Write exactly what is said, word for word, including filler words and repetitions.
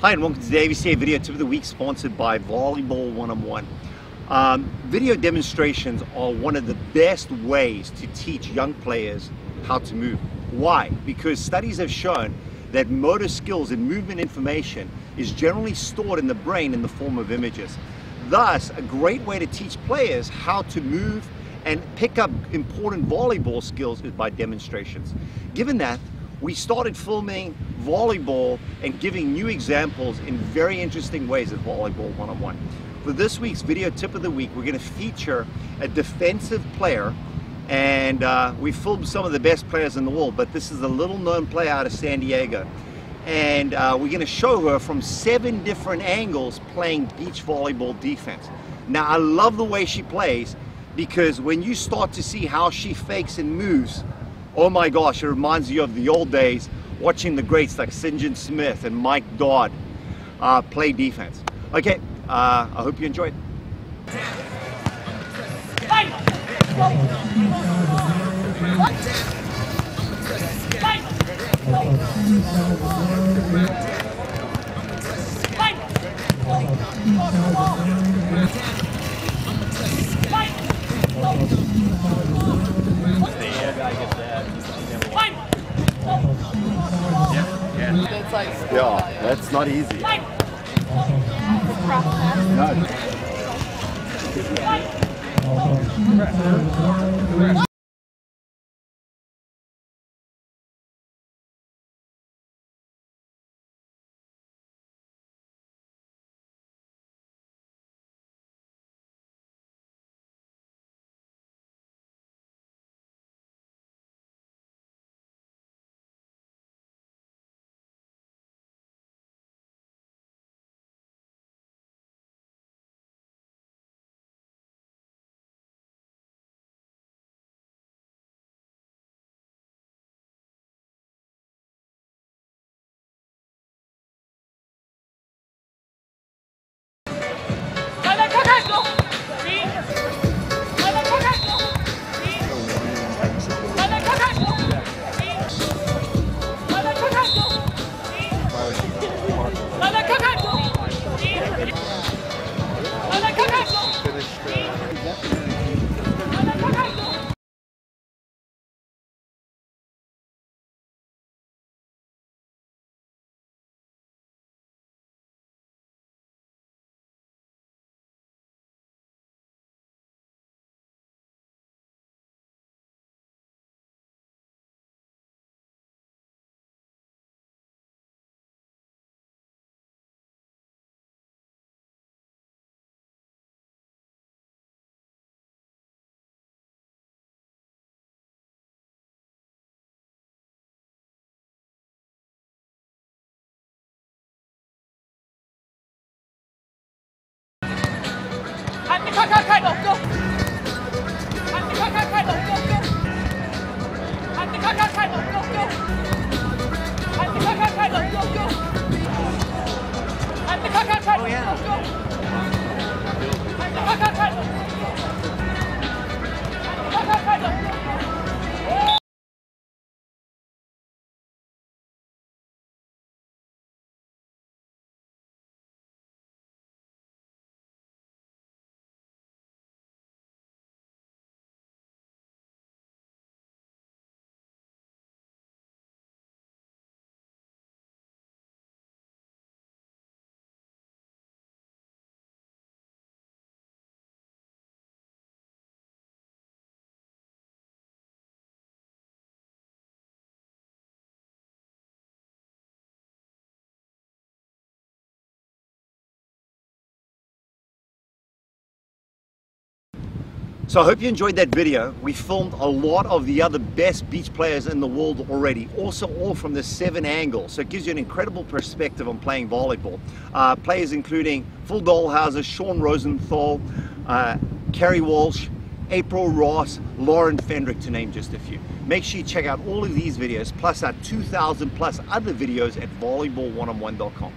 Hi and welcome to the A V C A video tip of the week, sponsored by Volleyball one oh one. Um, video demonstrations are one of the best ways to teach young players how to move. Why? Because studies have shown that motor skills and movement information is generally stored in the brain in the form of images. Thus, a great way to teach players how to move and pick up important volleyball skills is by demonstrations. Given that, we started filming volleyball and giving new examples in very interesting ways at Volleyball one oh one. For this week's video tip of the week, we're going to feature a defensive player, and uh, we filmed some of the best players in the world, but this is a little known player out of San Diego, and uh, we're going to show her from seven different angles playing beach volleyball defense. Now, I love the way she plays, because when you start to see how she fakes and moves, oh my gosh, it reminds you of the old days watching the greats like Sinjin Smith and Mike Dodd uh, play defense. Okay, uh, I hope you enjoyed. Yeah, that's not easy. No. Go, go, go, go, go. So I hope you enjoyed that video. We filmed a lot of the other best beach players in the world already, also all from the seven angles, so it gives you an incredible perspective on playing volleyball. Uh, players including Phil Dalhausser, Sean Rosenthal, uh, Kerri Walsh, April Ross, Lauren Fendrick, to name just a few. Make sure you check out all of these videos, plus our two thousand plus other videos at volleyball one oh one dot com.